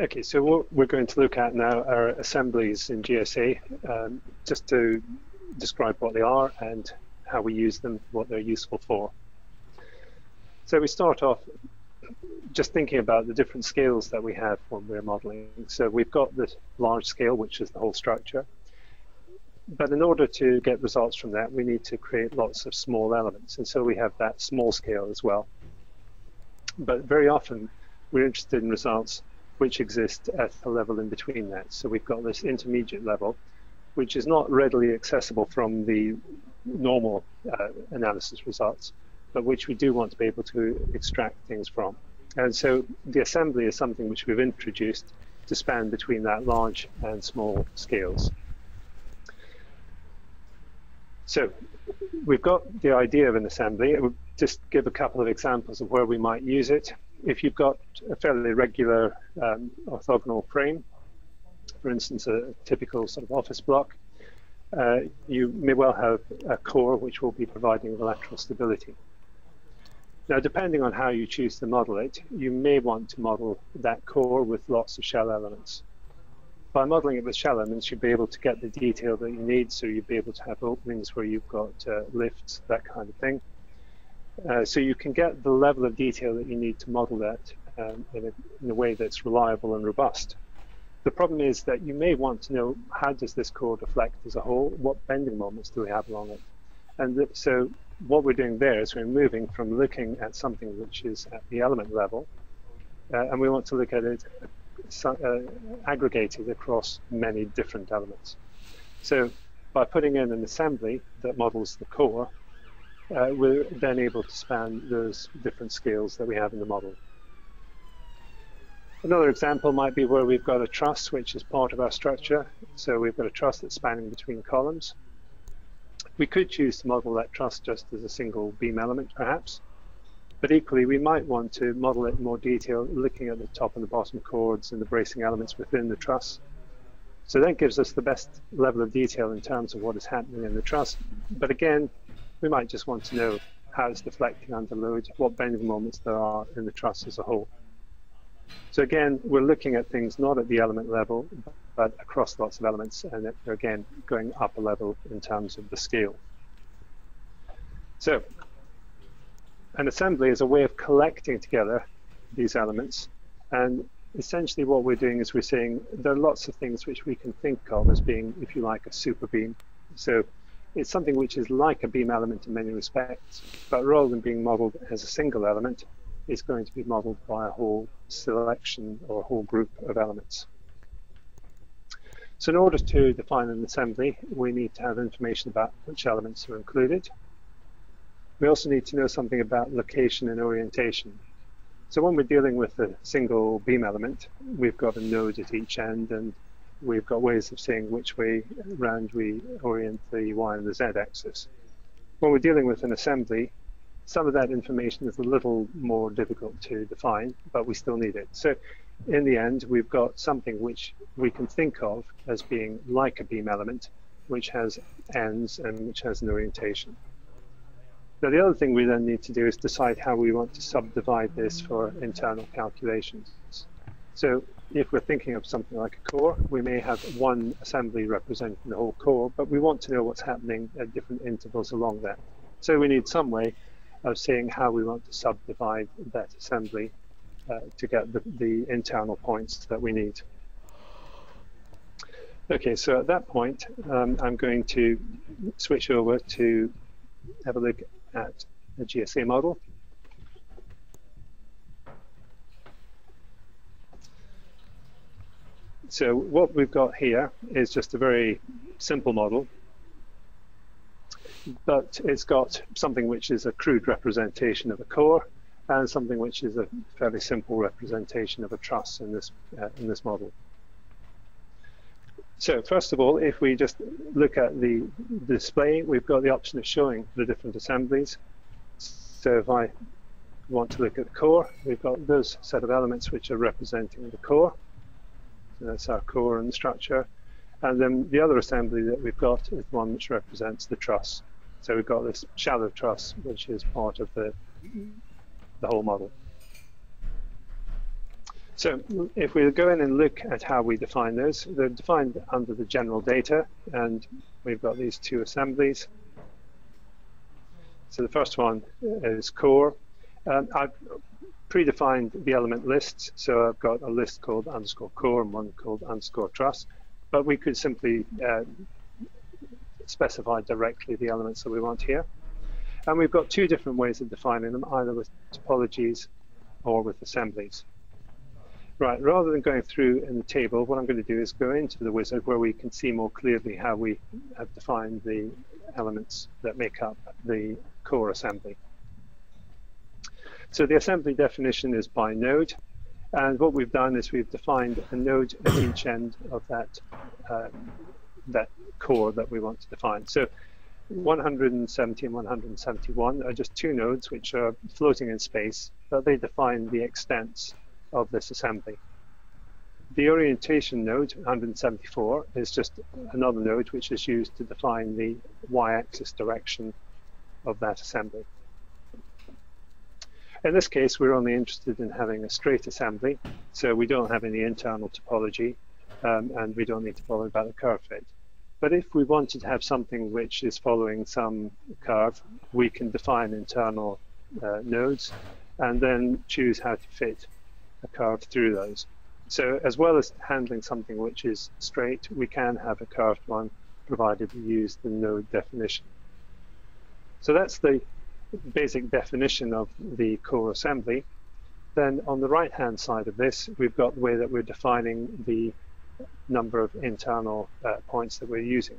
Okay, so what we're going to look at now are assemblies in GSA, just to describe what they are and how we use them, what they're useful for. So we start off just thinking about the different scales that we have when we're modeling. So we've got the large scale, which is the whole structure. But in order to get results from that, we need to create lots of small elements. And so we have that small scale as well. But very often, we're interested in results which exist at the level in between that. So we've got this intermediate level, which is not readily accessible from the normal analysis results, but which we do want to be able to extract things from. And so the assembly is something which we've introduced to span between that large and small scales. So we've got the idea of an assembly. It would just give a couple of examples of where we might use it. If you've got a fairly regular orthogonal frame, for instance, a typical sort of office block, you may well have a core which will be providing lateral stability. Now, depending on how you choose to model it, you may want to model that core with lots of shell elements. By modeling it with shell elements, you'll be able to get the detail that you need, so you'll be able to have openings where you've got lifts, that kind of thing. So you can get the level of detail that you need to model that in a way that's reliable and robust. The problem is that you may want to know, how does this core deflect as a whole? What bending moments do we have along it? And so what we're doing there is we're moving from looking at something which is at the element level, and we want to look at it aggregated across many different elements. So by putting in an assembly that models the core, we're then able to span those different scales that we have in the model. Another example might be where we've got a truss which is part of our structure. So we've got a truss that's spanning between columns. We could choose to model that truss just as a single beam element perhaps, but equally we might want to model it in more detail looking at the top and the bottom chords and the bracing elements within the truss. So that gives us the best level of detail in terms of what is happening in the truss, but again we might just want to know how it's deflecting under load, what bending moments there are in the truss as a whole. So again, we're looking at things not at the element level, but across lots of elements, and they're again going up a level in terms of the scale. So an assembly is a way of collecting together these elements, and essentially what we're doing is we're saying there are lots of things which we can think of as being, if you like, a super beam. So it's something which is like a beam element in many respects, but rather than being modeled as a single element, it's going to be modeled by a whole selection or a whole group of elements. So in order to define an assembly, we need to have information about which elements are included. We also need to know something about location and orientation. So when we're dealing with a single beam element, we've got a node at each end, and we've got ways of seeing which way round we orient the Y and the Z axis. When we're dealing with an assembly, some of that information is a little more difficult to define, but we still need it. So in the end, we've got something which we can think of as being like a beam element, which has ends and which has an orientation. Now the other thing we then need to do is decide how we want to subdivide this for internal calculations. So if we're thinking of something like a core, we may have one assembly representing the whole core, but we want to know what's happening at different intervals along that. So we need some way of seeing how we want to subdivide that assembly to get the internal points that we need. Okay, so at that point, I'm going to switch over to have a look at a GSA model. So what we've got here is just a very simple model, but it's got something which is a crude representation of a core and something which is a fairly simple representation of a truss in this model. So first of all, if we just look at the display, we've got the option of showing the different assemblies. So if I want to look at the core, we've got those set of elements which are representing the core. So that's our core and the structure. And then the other assembly that we've got is one which represents the truss. So we've got this shallow truss, which is part of the whole model. So if we go in and look at how we define those, they're defined under the general data, and we've got these two assemblies. So the first one is core. I've predefined the element lists, so I've got a list called underscore core and one called underscore truss, but we could simply specify directly the elements that we want here. And we've got two different ways of defining them, either with topologies or with assemblies. Right, rather than going through in the table, what I'm going to do is go into the wizard where we can see more clearly how we have defined the elements that make up the core assembly. So the assembly definition is by node, and what we've done is we've defined a node at each end of that core that we want to define. So 170 and 171 are just two nodes which are floating in space, but they define the extents of this assembly. The orientation node, 174, is just another node which is used to define the y-axis direction of that assembly. In this case, we're only interested in having a straight assembly, so we don't have any internal topology, and we don't need to bother about the curve fit. But if we wanted to have something which is following some curve, we can define internal nodes and then choose how to fit a curve through those. So as well as handling something which is straight, we can have a curved one, provided we use the node definition. So that's the basic definition of the core assembly. Then on the right-hand side of this, we've got the way that we're defining the number of internal points that we're using.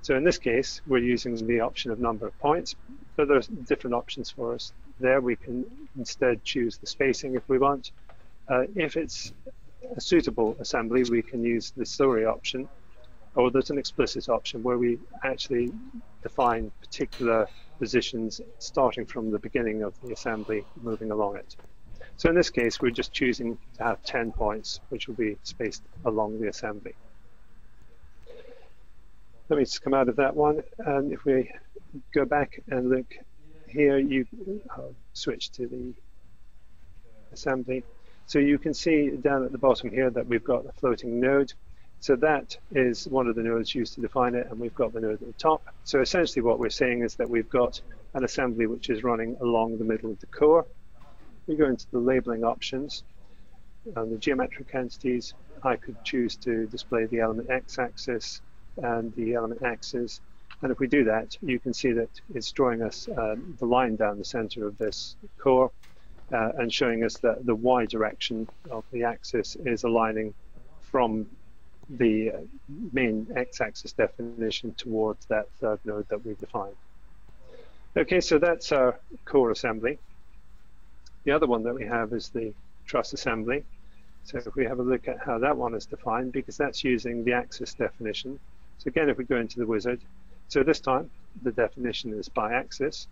So in this case, we're using the option of number of points, but there's different options for us. There we can instead choose the spacing if we want. If it's a suitable assembly, we can use the story option, or there's an explicit option where we actually define particular positions starting from the beginning of the assembly, moving along it. So in this case, we're just choosing to have 10 points, which will be spaced along the assembly. Let me just come out of that one. And if we go back and look here, I'll switch to the assembly. So you can see down at the bottom here that we've got a floating node. So that is one of the nodes used to define it, and we've got the node at the top. So essentially what we're saying is that we've got an assembly which is running along the middle of the core. We go into the labeling options and the geometric entities. I could choose to display the element x-axis and the element axis. And if we do that, you can see that it's drawing us the line down the center of this core and showing us that the y direction of the axis is aligning from the main x-axis definition towards that third node that we've defined. Okay, so that's our core assembly. The other one that we have is the truss assembly. So if we have a look at how that one is defined, because that's using the axis definition. So again, if we go into the wizard, so this time the definition is by axis,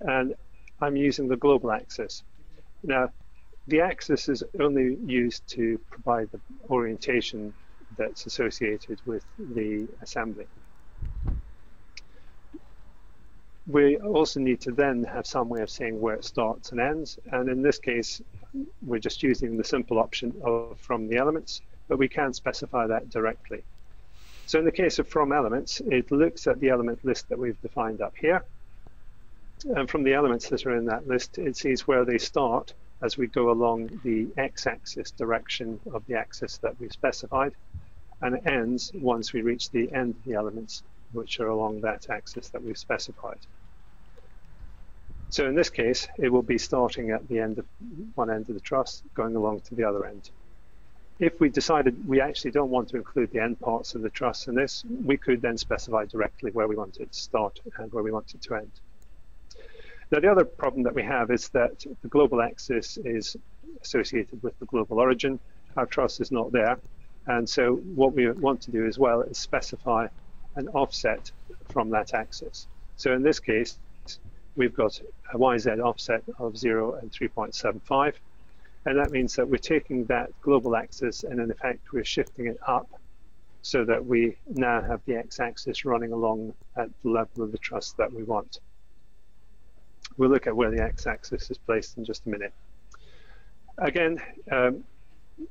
and I'm using the global axis. Now, the axis is only used to provide the orientation that's associated with the assembly. We also need to then have some way of saying where it starts and ends, and in this case we're just using the simple option of from the elements, but we can specify that directly. So in the case of from elements, it looks at the element list that we've defined up here, and from the elements that are in that list it sees where they start as we go along the x-axis direction of the axis that we've specified, and it ends once we reach the end of the elements which are along that axis that we've specified. So in this case, it will be starting at the end of one end of the truss, going along to the other end. If we decided we actually don't want to include the end parts of the truss in this, we could then specify directly where we want it to start and where we want it to end. Now, the other problem that we have is that the global axis is associated with the global origin. Our truss is not there. And so what we want to do as well is specify an offset from that axis. So in this case, we've got a YZ offset of 0 and 3.75, and that means that we're taking that global axis and in effect we're shifting it up so that we now have the x-axis running along at the level of the truss that we want. We'll look at where the x-axis is placed in just a minute. Again,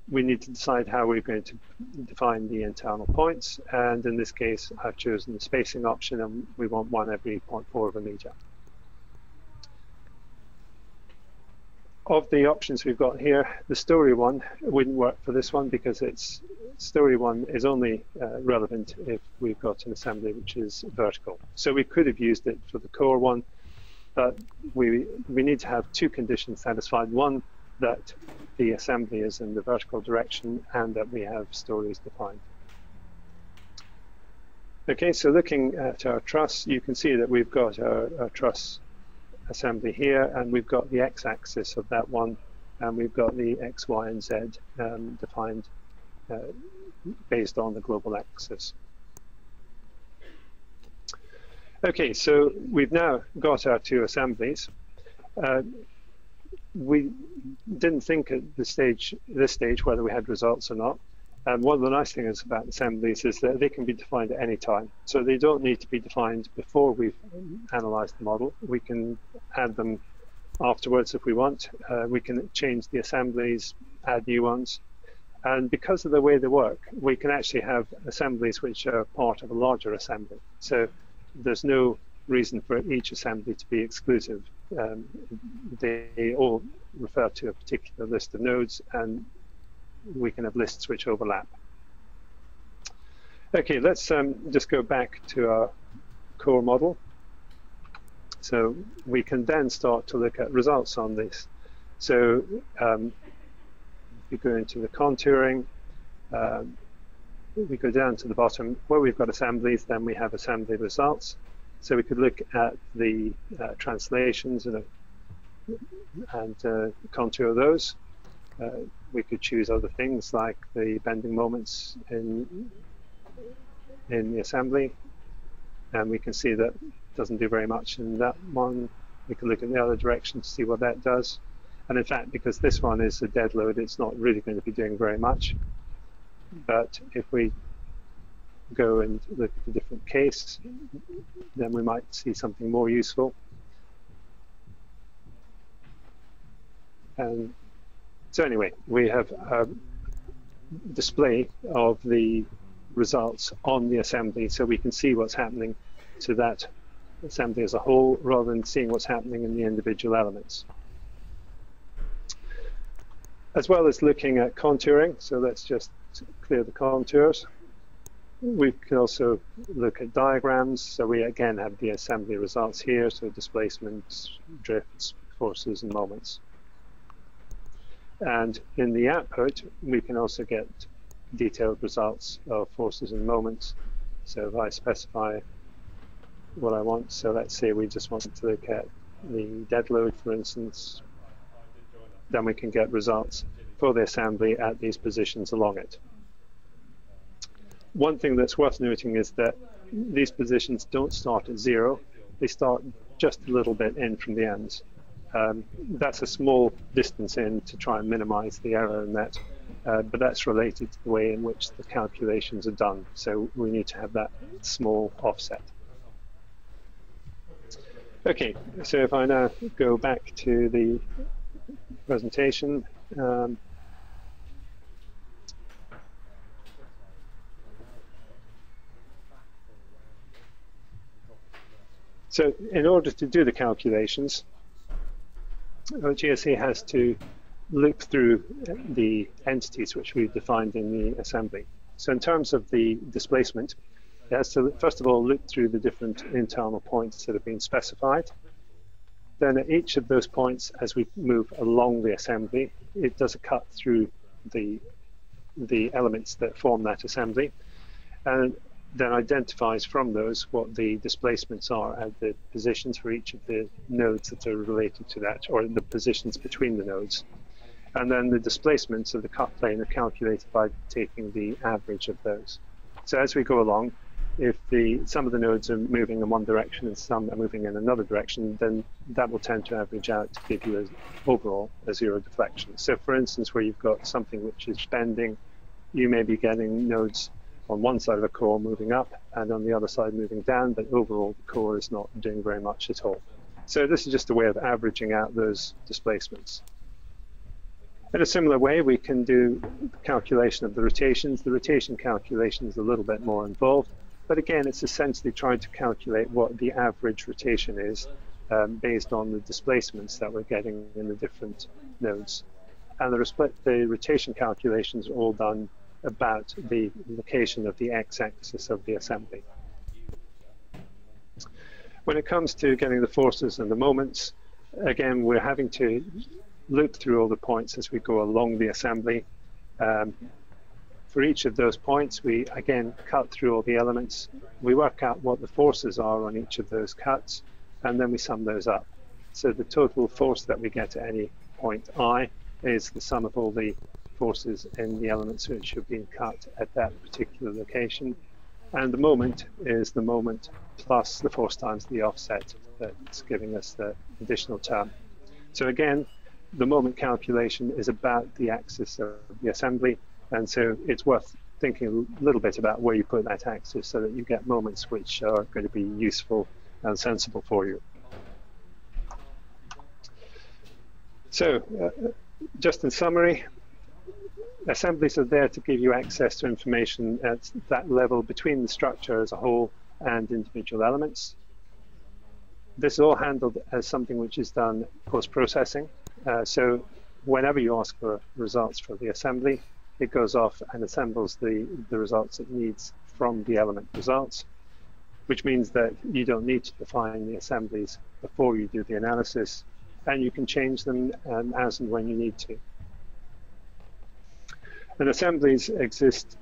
we need to decide how we're going to define the internal points, and in this case I've chosen the spacing option, and we want one every 0.4 of a meter. Of the options we've got here, the story one wouldn't work for this one because it's story one is only relevant if we've got an assembly which is vertical. So we could have used it for the core one, but we need to have two conditions satisfied. One, that the assembly is in the vertical direction, and that we have stories defined. Okay, so looking at our truss, you can see that we've got our truss assembly here, and we've got the x-axis of that one, and we've got the x, y, and z defined based on the global axis. Okay, so we've now got our two assemblies. We didn't think at this stage whether we had results or not, and one of the nice things about assemblies is that they can be defined at any time, so they don't need to be defined before we've analyzed the model. We can add them afterwards if we want. We can change the assemblies, add new ones, and because of the way they work, we can actually have assemblies which are part of a larger assembly, so there's no reason for each assembly to be exclusive. They all refer to a particular list of nodes, and we can have lists which overlap. Okay, let's just go back to our core model, so we can then start to look at results on this. So if you go into the contouring, we go down to the bottom where we've got assemblies, then we have assembly results. So we could look at the translations and contour those. We could choose other things like the bending moments in the assembly, and we can see that doesn't do very much in that one. We can look in the other direction to see what that does, and in fact, because this one is a dead load, it's not really going to be doing very much. But if we go and look at a different case, then we might see something more useful. And so anyway, we have a display of the results on the assembly, so we can see what's happening to that assembly as a whole, rather than seeing what's happening in the individual elements. As well as looking at contouring, so let's just clear the contours. We can also look at diagrams, so we again have the assembly results here, so displacements, drifts, forces, and moments. And in the output, we can also get detailed results of forces and moments. So if I specify what I want, so let's say we just want to look at the dead load, for instance, then we can get results for the assembly at these positions along it. One thing that's worth noting is that these positions don't start at zero, they start just a little bit in from the ends. That's a small distance in to try and minimize the error in that, but that's related to the way in which the calculations are done, so we need to have that small offset. Okay, so if I now go back to the presentation, so in order to do the calculations, GSA has to loop through the entities which we've defined in the assembly. So in terms of the displacement, it has to, first of all, loop through the different internal points that have been specified. Then at each of those points, as we move along the assembly, it does a cut through the elements that form that assembly, and then identifies from those what the displacements are at the positions for each of the nodes that are related to that, or the positions between the nodes. And then the displacements of the cut plane are calculated by taking the average of those. So as we go along, if some of the nodes are moving in one direction and some are moving in another direction, then that will tend to average out to give you overall a zero deflection. So for instance, where you've got something which is bending, you may be getting nodes on one side of the core moving up and on the other side moving down, but overall the core is not doing very much at all. So this is just a way of averaging out those displacements. In a similar way, we can do calculation of the rotations. The rotation calculation is a little bit more involved, but again, it's essentially trying to calculate what the average rotation is based on the displacements that we're getting in the different nodes. And the rotation calculations are all done about the location of the x-axis of the assembly. When it comes to getting the forces and the moments, again, we're having to loop through all the points as we go along the assembly. For each of those points, we again cut through all the elements. We work out what the forces are on each of those cuts, and then we sum those up. So the total force that we get at any point I is the sum of all the forces in the elements which have been cut at that particular location, and the moment is the moment plus the force times the offset that's giving us the additional term. So again, the moment calculation is about the axis of the assembly, and so it's worth thinking a little bit about where you put that axis so that you get moments which are going to be useful and sensible for you. So just in summary, assemblies are there to give you access to information at that level between the structure as a whole and individual elements. This is all handled as something which is done post-processing. So whenever you ask for results for the assembly, it goes off and assembles the results it needs from the element results, which means that you don't need to define the assemblies before you do the analysis, and you can change them as and when you need to. And assemblies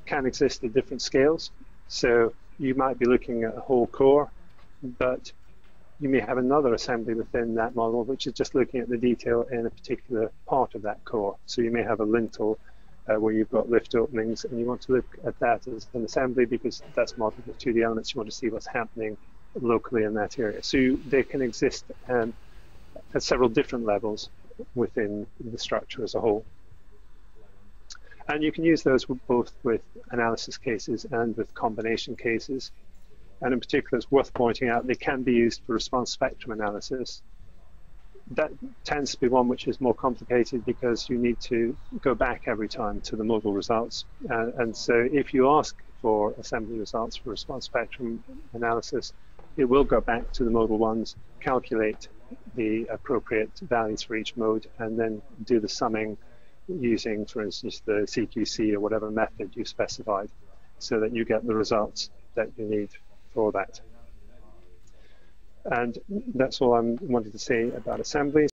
can exist at different scales. So you might be looking at a whole core, but you may have another assembly within that model which is just looking at the detail in a particular part of that core. So you may have a lintel where you've got lift openings, and you want to look at that as an assembly because that's modeled with 2D elements. You want to see what's happening locally in that area. So they can exist at several different levels within the structure as a whole. And you can use those both with analysis cases and with combination cases. And in particular, it's worth pointing out they can be used for response spectrum analysis. That tends to be one which is more complicated because you need to go back every time to the model results. And so if you ask for assembly results for response spectrum analysis, it will go back to the model ones, calculate the appropriate values for each mode, and then do the summing using, for instance, the CQC or whatever method you specified, so that you get the results that you need for that. And that's all I wanted to say about assemblies.